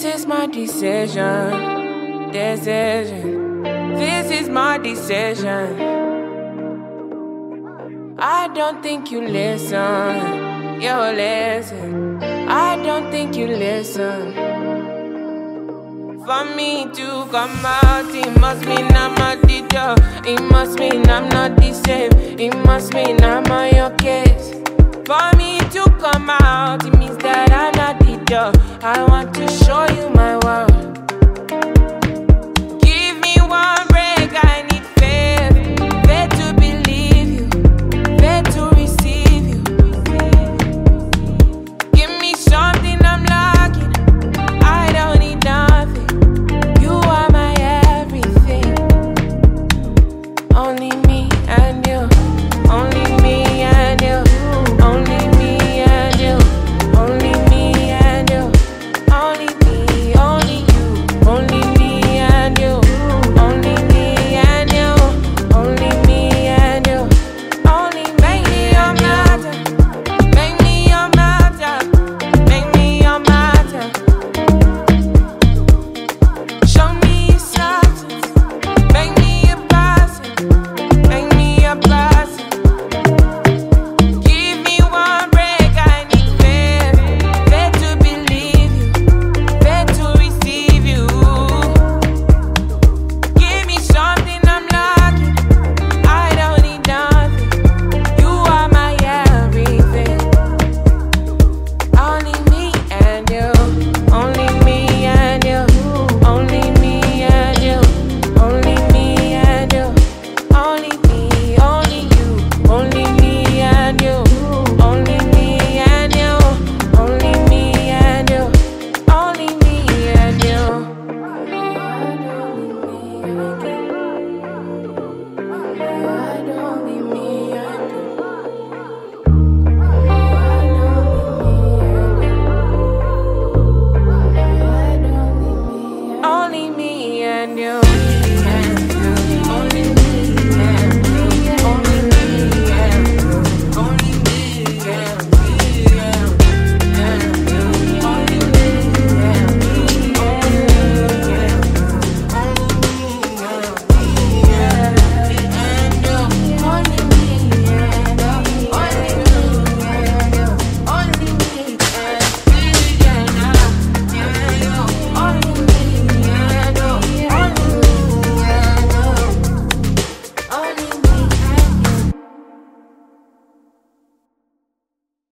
This is my decision, decision. This is my decision. I don't think you listen, you listen. I don't think you listen. For me to come out, it must mean I'm a teacher. It must mean I'm not the same. It must mean I'm on your case. For me to come out, it means that I'm not the dog. I want to show